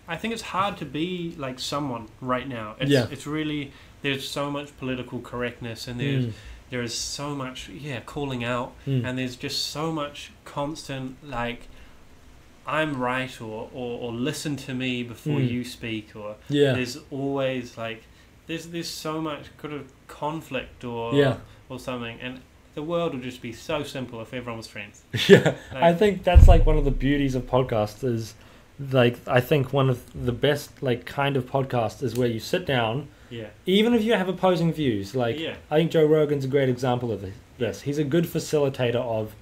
I think it's hard to be like someone right now. It's, yeah, it's really, there's so much political correctness, and there's. Mm. There is so much, yeah, calling out, mm. and there's just so much constant, like, I'm right, or, or, or listen to me before mm. you speak, or yeah. there's always, like, there's there's so much kind of conflict or yeah. or something, and the world would just be so simple if everyone was friends. Yeah, like, I think that's, like, one of the beauties of podcasts is, like, I think one of the best, like, kind of podcasts is where you sit down. Yeah. Even if you have opposing views, like yeah. I think Joe Rogan's a great example of this. He's a good facilitator of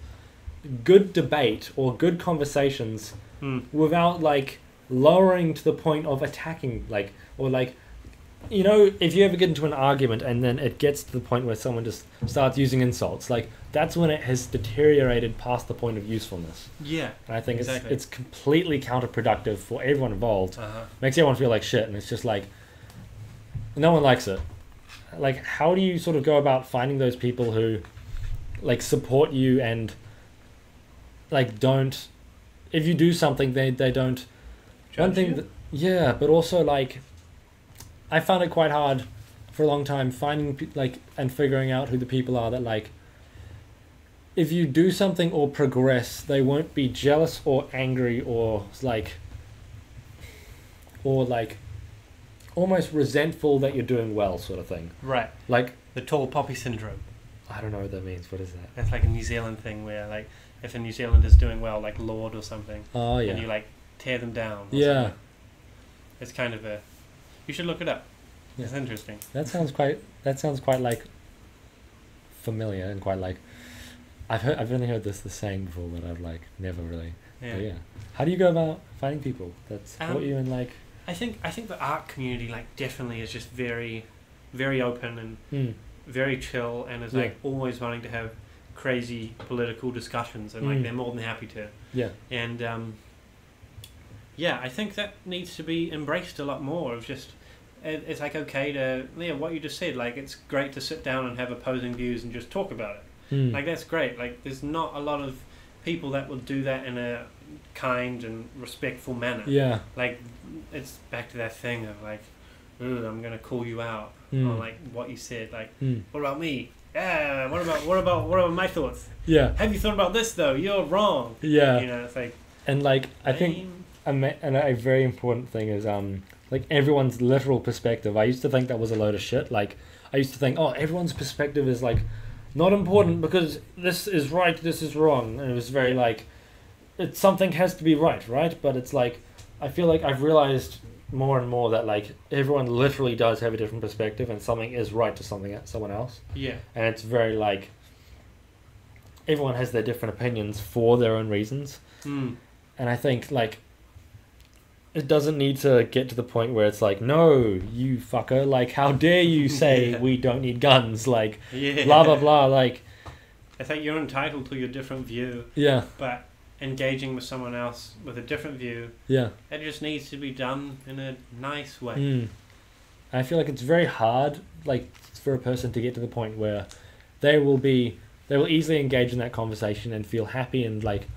good debate or good conversations mm. without like lowering to the point of attacking, like, or like, you know, if you ever get into an argument and then it gets to the point where someone just starts using insults, like that's when it has deteriorated past the point of usefulness. Yeah. And I think exactly. it's it's completely counterproductive for everyone involved. Uh-huh. Makes everyone feel like shit, and it's just like, no one likes it. Like, how do you sort of go about finding those people who, like, support you and, like, don't... If you do something, they, they don't... Judge you? That, yeah, but also, like, I found it quite hard for a long time finding, like, and figuring out who the people are that, like, if you do something or progress, they won't be jealous or angry or, like... Or, like... almost resentful that you're doing well, sort of thing. Right. Like the tall poppy syndrome. I don't know what that means. What is that? That's like a New Zealand thing where, like, if a New Zealander's doing well, like Lord or something. Oh yeah. And you like tear them down. Or yeah. Something. It's kind of a. You should look it up. Yeah. It's interesting. That sounds quite. That sounds quite like. Familiar and quite like. I've heard. I've only heard this the saying before, but I've like never really. Yeah. But yeah. How do you go about finding people that support um, you in like? I think I think the art community like definitely is just very, very open and mm. very chill, and is yeah. like always wanting to have crazy political discussions, and mm. like they're more than happy to. Yeah. And um, yeah, I think that needs to be embraced a lot more. Of just, it, it's like okay to yeah what you just said. Like it's great to sit down and have opposing views and just talk about it. Mm. Like that's great. Like there's not a lot of people that will do that in a kind and respectful manner. Yeah. Like. It's back to that thing of like, ooh, I'm gonna call you out mm. on like what you said. Like, mm. what about me? Yeah. What about what about what about my thoughts? Yeah. Have you thought about this though? You're wrong. Yeah. You know, it's like. And like, I lame. think, a ma and a very important thing is um, like everyone's literal perspective. I used to think that was a load of shit. Like, I used to think, oh, everyone's perspective is like, not important because this is right, this is wrong, and it was very like, it's something has to be right, right? But it's like. I feel like I've realized more and more that like everyone literally does have a different perspective, and something is right to something someone else. Yeah. And it's very like everyone has their different opinions for their own reasons. Mm. And I think like it doesn't need to get to the point where it's like, no, you fucker, like, how dare you say yeah. we don't need guns, like, yeah. blah, blah, blah, like... I think you're entitled to your different view. Yeah. But engaging with someone else with a different view, yeah, it just needs to be done in a nice way. Mm. I feel like it's very hard, like, for a person to get to the point where they will be, they will easily engage in that conversation and feel happy and, like,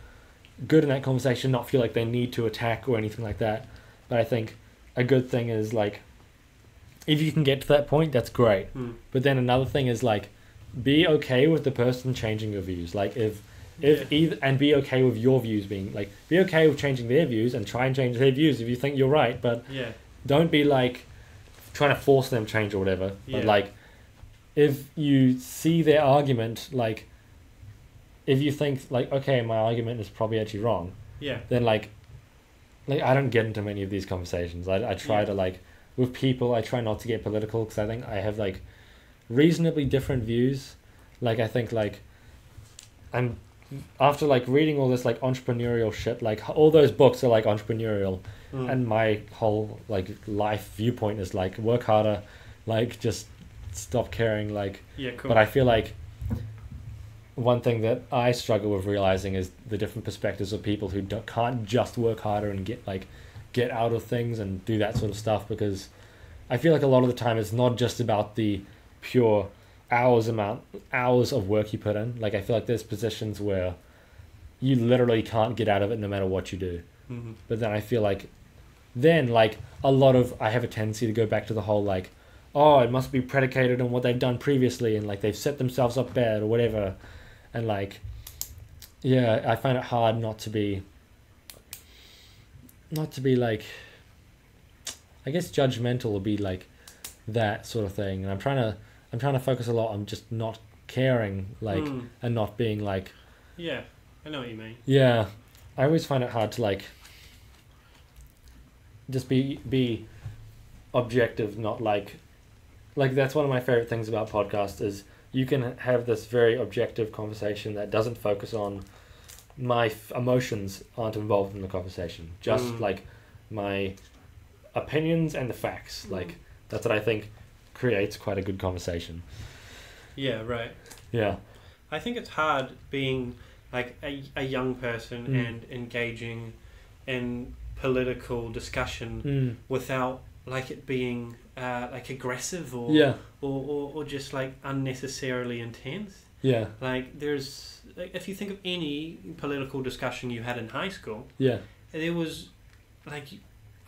good in that conversation, not feel like they need to attack or anything like that. But I think a good thing is, like, if you can get to that point, that's great. Mm. But then another thing is, like, be okay with the person changing your views. Like, if if yeah. either, and be okay with your views being, like, be okay with changing their views and try and change their views if you think you're right. But yeah. don't be, like, trying to force them to change or whatever. Yeah. But, like, if you see their argument, like, if you think, like, okay, my argument is probably actually wrong, yeah, then, like, like I don't get into many of these conversations. I, I try yeah. to, like, with people, I try not to get political because I think I have, like, reasonably different views. Like, I think, like, I'm, after, like, reading all this, like, entrepreneurial shit, like, all those books are, like, entrepreneurial, mm. and my whole, like, life viewpoint is, like, work harder, like, just stop caring, like, yeah, cool. But I feel like one thing that I struggle with realizing is the different perspectives of people who don't, can't just work harder and get, like, get out of things and do that sort of stuff, because I feel like a lot of the time it's not just about the pure hours amount hours of work you put in. Like, I feel like there's positions where you literally can't get out of it no matter what you do. Mm-hmm. But then I feel like then like a lot of I have a tendency to go back to the whole like, oh, it must be predicated on what they've done previously and like they've set themselves up bad or whatever. And, like, yeah, I find it hard not to be, not to be, like, I guess judgmental would be, like, that sort of thing. And I'm trying to, I'm trying to focus a lot on just not caring, like, mm. and not being, like... Yeah, I know what you mean. Yeah. I always find it hard to, like, just be, be objective, not, like... Like, that's one of my favorite things about podcasts is... You can have this very objective conversation that doesn't focus on my f emotions aren't involved in the conversation. Just mm. like my opinions and the facts. Mm. Like that's what I think creates quite a good conversation. Yeah, right. Yeah. I think it's hard being like a, a young person mm. and engaging in political discussion mm. without like it being uh, like aggressive or, yeah. or, or or just like unnecessarily intense. Yeah. Like there's, like, if you think of any political discussion you had in high school, yeah, there was like,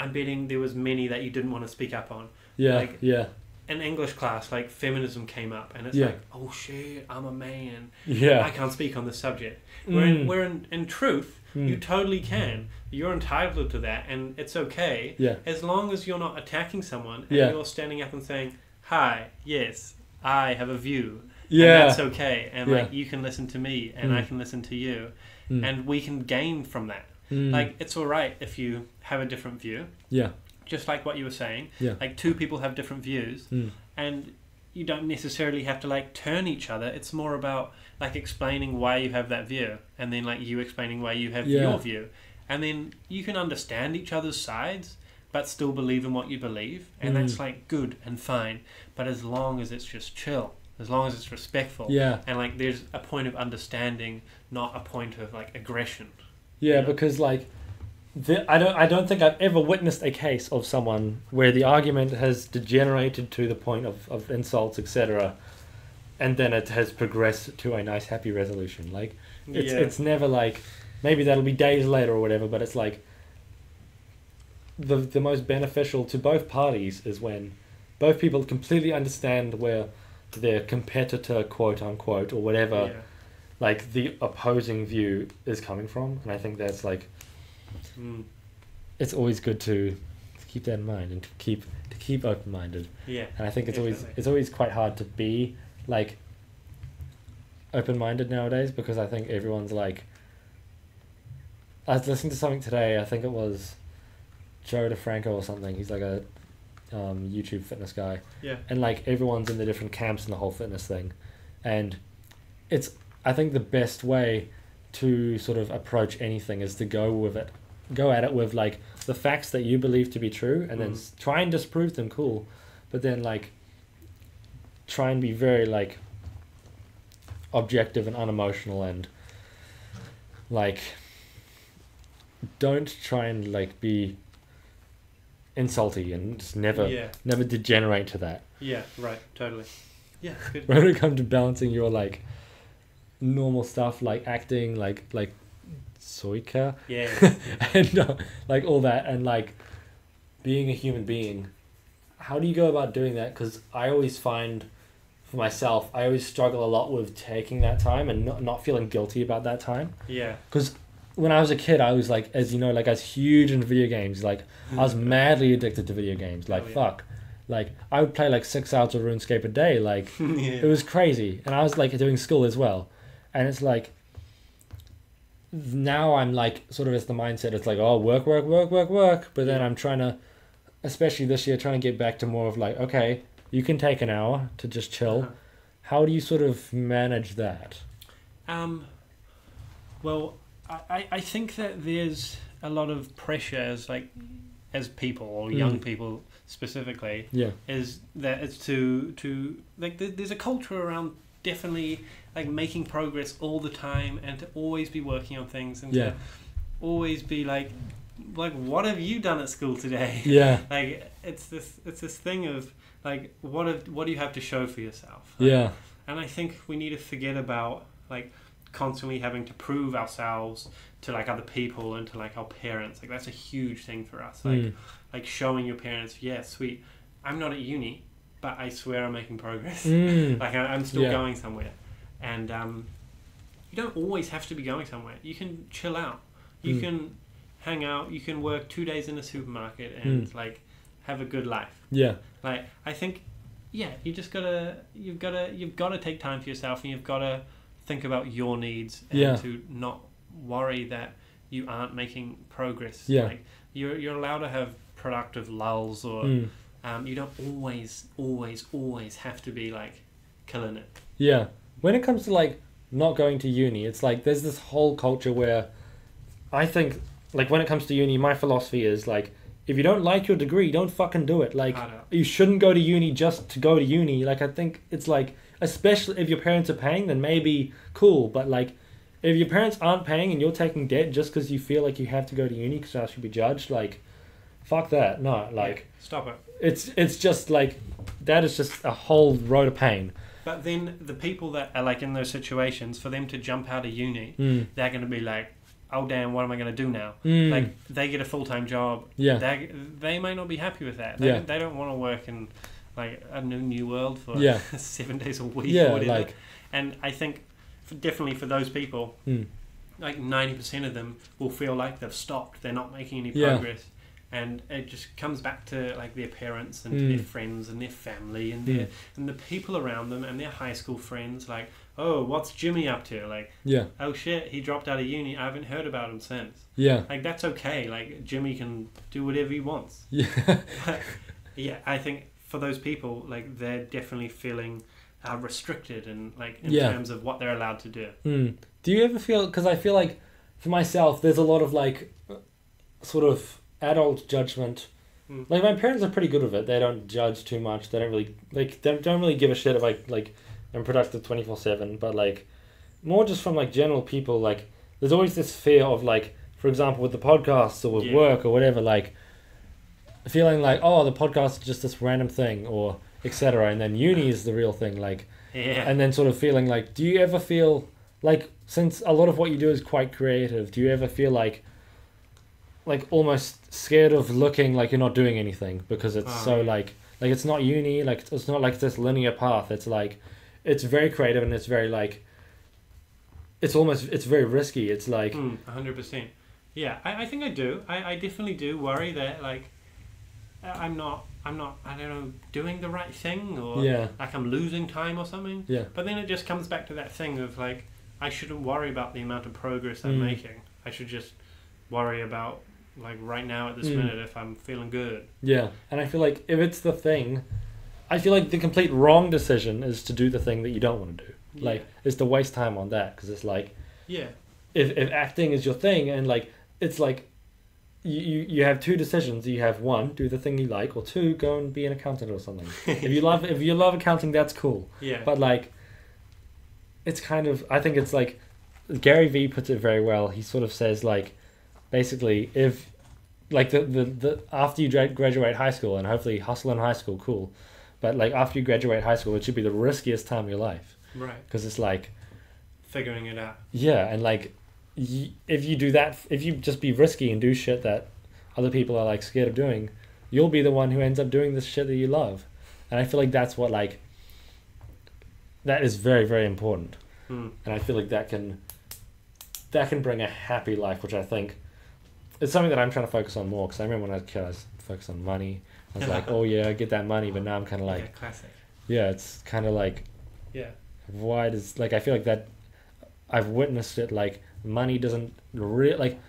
I'm betting there was many that you didn't want to speak up on. Yeah. Like, yeah. In English class, like feminism came up, and it's yeah. like, oh shit, I'm a man. Yeah. I can't speak on this subject. Mm. Where in, where in, in truth, mm. you totally can. You're entitled to that, and it's okay. Yeah. As long as you're not attacking someone, and yeah. you're standing up and saying, "Hi, yes, I have a view. Yeah. And that's okay, and yeah. like you can listen to me, and mm. I can listen to you, mm. and we can gain from that. Mm. Like it's all right if you have a different view. Yeah." Just like what you were saying, yeah. like two people have different views mm. and you don't necessarily have to like turn each other. It's more about like explaining why you have that view and then like you explaining why you have yeah. your view. And then you can understand each other's sides but still believe in what you believe. And mm. that's like good and fine. But as long as it's just chill, as long as it's respectful. Yeah. And like there's a point of understanding, not a point of like aggression. Yeah, you know? Because like... The, I don't. I don't think I've ever witnessed a case of someone where the argument has degenerated to the point of, of insults, et cetera, and then it has progressed to a nice, happy resolution. Like it's yeah. it's never like maybe that'll be days later or whatever. But it's like the the most beneficial to both parties is when both people completely understand where their competitor, quote unquote, or whatever, yeah. like the opposing view is coming from. And I think that's like. Mm. It's always good to, to keep that in mind and to keep to keep open minded. Yeah. And I think it's definitely. always it's always quite hard to be like open minded nowadays because I think everyone's like. I was listening to something today. I think it was Joe DeFranco or something. He's like a um, YouTube fitness guy. Yeah. And like everyone's in the different camps in the whole fitness thing, and it's I think the best way to sort of approach anything is to go with it go at it with like the facts that you believe to be true, and mm. then try and disprove them, cool, but then like try and be very like objective and unemotional, and like don't try and like be insulty, and just never yeah. never degenerate to that. Yeah, right, totally. Yeah, good. When it comes to balancing your like normal stuff, like acting, like like Tsuika, yeah, yeah. and uh, like all that, and like being a human being, how do you go about doing that? Because I always find for myself, I always struggle a lot with taking that time and not, not feeling guilty about that time. Yeah, because when I was a kid, I was like, as you know, like I was huge into video games. Like I was madly addicted to video games. Like oh, yeah. fuck, like I would play like six hours of RuneScape a day. Like yeah. it was crazy, and I was like doing school as well. And it's like now I'm like sort of as the mindset. It's like, oh, work, work, work, work, work. But then yeah. I'm trying to, especially this year, trying to get back to more of like, okay, you can take an hour to just chill. Uh-huh. How do you sort of manage that? Um. Well. I, I think that there's a lot of pressure as like as people or young mm. people specifically. Yeah. Is that it's to to like there's a culture around definitely like making progress all the time, and to always be working on things, and yeah. to always be like like what have you done at school today? Yeah. Like it's this it's this thing of like what have, what do you have to show for yourself? Like, yeah. And I think we need to forget about like constantly having to prove ourselves to like other people and to like our parents. Like that's a huge thing for us, like mm. like showing your parents, yeah, sweet, I'm not at uni, but I swear I'm making progress. mm. Like I, I'm still yeah. going somewhere. And um you don't always have to be going somewhere. You can chill out, you mm. can hang out, you can work two days in a supermarket and mm. like have a good life. Yeah, like I think yeah you just gotta you've gotta you've gotta take time for yourself, and you've gotta think about your needs, and yeah. to not worry that you aren't making progress. Yeah. Like you're you're allowed to have productive lulls, or mm. um, you don't always always always have to be like killing it. Yeah. When it comes to like not going to uni, it's like there's this whole culture where I think like when it comes to uni, my philosophy is like, if you don't like your degree, don't fucking do it. Like you shouldn't go to uni just to go to uni. Like I think it's like, especially if your parents are paying, then maybe cool, but like if your parents aren't paying and you're taking debt just because you feel like you have to go to uni because I should be judged, like fuck that. No, like yeah, stop it. It's it's just like that is just a whole road of pain. But then the people that are like in those situations, for them to jump out of uni, mm. they're going to be like, oh damn, what am I going to do now? Mm. Like they get a full-time job. Yeah, they they may not be happy with that. They, yeah. they don't want to work in like a new new world for yeah. seven days a week yeah, or whatever. Like, and I think for, definitely for those people, mm. like ninety percent of them will feel like they've stopped, they're not making any yeah. progress, and it just comes back to like their parents and mm. their friends and their family and mm. their and the people around them and their high school friends. Like, oh, what's Jimmy up to? Like, yeah, oh shit, he dropped out of uni, I haven't heard about him since. Yeah, like that's okay, like Jimmy can do whatever he wants. Yeah. But, yeah, I think for those people, like they're definitely feeling uh, restricted and like in yeah. terms of what they're allowed to do. Mm. Do you ever feel, because I feel like for myself, there's a lot of like sort of adult judgment. Mm. Like my parents are pretty good with it. They don't judge too much. They don't really like, they don't really give a shit if I like am productive twenty-four seven, but like more just from like general people, like there's always this fear of like, for example, with the podcasts or with yeah. work or whatever, like feeling like, oh, the podcast is just this random thing, or et cetera, and then uni is the real thing, like, yeah. and then sort of feeling like, do you ever feel like, since a lot of what you do is quite creative, do you ever feel like, like almost scared of looking like you're not doing anything because it's oh, so yeah. like, like it's not uni, like it's not like this linear path. It's like, it's very creative and it's very like, it's almost it's very risky. It's like mm, one hundred percent. Yeah, I, I think I do. I, I definitely do worry that like, I'm not, I'm not, I don't know, doing the right thing, or yeah. like I'm losing time or something. Yeah. But then it just comes back to that thing of like, I shouldn't worry about the amount of progress I'm mm. making. I should just worry about like right now at this mm. minute if I'm feeling good. Yeah. And I feel like if it's the thing, I feel like the complete wrong decision is to do the thing that you don't want to do. Yeah. Like, is to waste time on that, because it's like, yeah, if if acting is your thing and like, it's like, you you have two decisions. You have one, do the thing you like, or two, go and be an accountant or something. If you love if you love accounting, that's cool. Yeah. But like, it's kind of, I think it's like, Gary V puts it very well. He sort of says like, basically, if like the the, the after you graduate high school, and hopefully hustle in high school, cool. But like after you graduate high school, it should be the riskiest time of your life. Right. Because it's like figuring it out. Yeah, and like, y if you do that, if you just be risky and do shit that other people are like scared of doing, you'll be the one who ends up doing this shit that you love. And I feel like that's what like, that is very, very important. Mm. And I feel like that can, that can bring a happy life, which I think is something that I'm trying to focus on more. Because I remember when I was a kid, I was focused on money. I was like, oh yeah, I get that money, but now I'm kind of like, yeah, classic. Yeah, it's kind of like, yeah, why does, like, I feel like that, I've witnessed it, like, money doesn't really, like,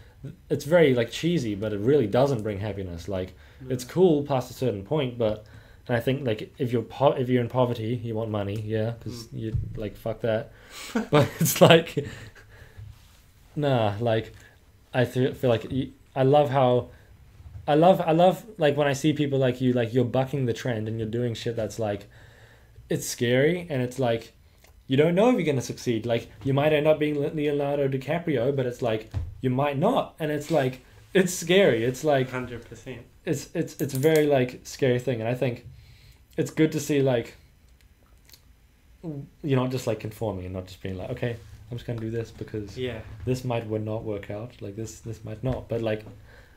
it's very, like, cheesy, but it really doesn't bring happiness. Like, no. It's cool past a certain point, but, and I think, like, if you're po if you're in poverty, you want money, yeah, because mm. you, like, fuck that. But it's like, nah, like, I th feel like, you, I love how, I love, I love, like, when I see people like you, like, you're bucking the trend and you're doing shit that's, like, it's scary, and it's, like, you don't know if you're going to succeed. Like, you might end up being Leonardo DiCaprio, but it's like, you might not. And it's like, it's scary. It's like... one hundred percent. It's, it's, it's a very, like, scary thing. And I think it's good to see, like, you're not just, like, conforming and not just being like, okay, I'm just going to do this because yeah. this might would not work out. Like, this this might not. But, like,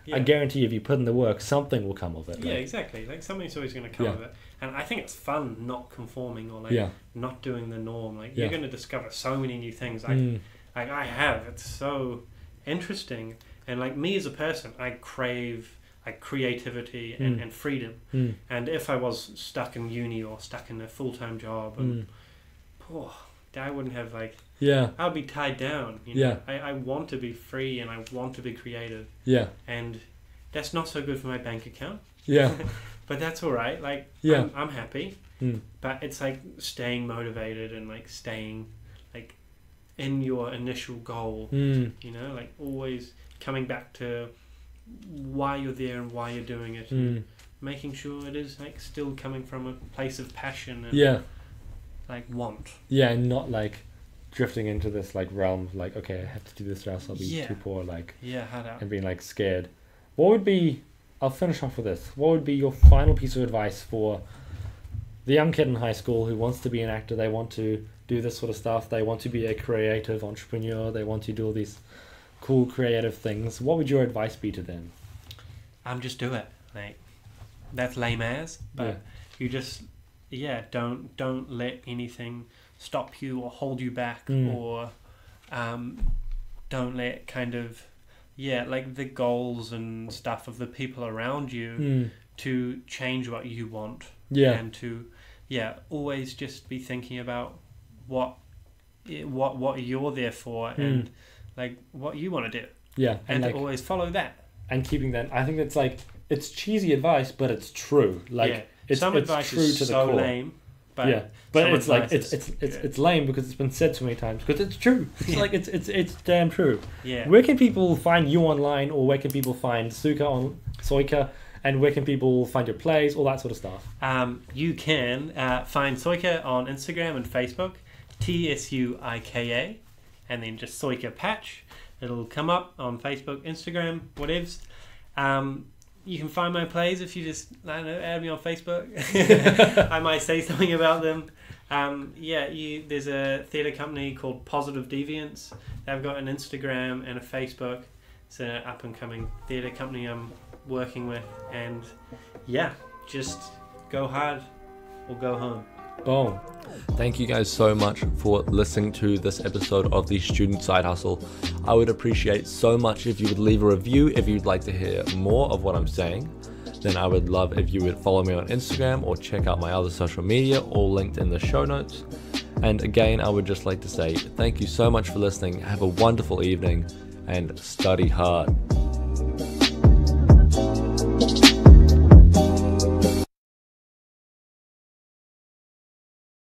yeah. I guarantee if you put in the work, something will come of it. Yeah, like, exactly. Like, something's always going to come yeah. of it. And I think it's fun not conforming or like yeah. not doing the norm. Like yeah. you're going to discover so many new things. Like, mm. like I have. It's so interesting. And like me as a person, I crave like creativity and, mm. and freedom. Mm. And if I was stuck in uni or stuck in a full time job, and mm. poor, I wouldn't have like yeah. I'd be tied down. You know? Yeah. I I want to be free and I want to be creative. Yeah. And that's not so good for my bank account. Yeah. But that's all right. Like, yeah. I'm, I'm happy. Mm. But it's like staying motivated and like staying like in your initial goal, mm. you know, like always coming back to why you're there and why you're doing it. Mm. And making sure it is like still coming from a place of passion and yeah. like want. Yeah. And not like drifting into this like realm of like, okay, I have to do this or else I'll be yeah. too poor. Like, yeah, hard out. And being like scared. What would be, I'll finish off with this. What would be your final piece of advice for the young kid in high school who wants to be an actor, they want to do this sort of stuff, they want to be a creative entrepreneur, they want to do all these cool creative things. What would your advice be to them? Um, just do it. Like, that's lame as, but yeah. you just, yeah, don't don't let anything stop you or hold you back mm. or um, don't let kind of... yeah, like the goals and stuff of the people around you mm. to change what you want. Yeah. And to, yeah, always just be thinking about what what what you're there for mm. and like what you want to do. Yeah. And, and like, always follow that. And keeping that. I think it's like, it's cheesy advice, but it's true. Like, yeah. it's, some it's advice true is to so the core. lame. But yeah, but it's like it's it's it's, it's lame because it's been said so many times because it's true. It's yeah. like it's it's it's damn true. Yeah. Where can people find you online, or where can people find Tsuika on Tsuika, and where can people find your plays, all that sort of stuff? Um, you can uh, find Tsuika on Instagram and Facebook, T S U I K A, and then just Tsuika Patch. It'll come up on Facebook, Instagram, whatevs. Um, You can find my plays if you just, I don't know, add me on Facebook. I might say something about them. Um, yeah, you, there's a theatre company called Positive Deviants. They've got an Instagram and a Facebook. It's an up-and-coming theatre company I'm working with. And, yeah, just go hard or go home. Boom. Thank you guys so much for listening to this episode of the Student Side Hustle. I would appreciate so much if you would leave a review if you'd like to hear more of what I'm saying. Then I would love if you would follow me on Instagram or check out my other social media, all linked in the show notes. And again, I would just like to say thank you so much for listening. Have a wonderful evening and study hard.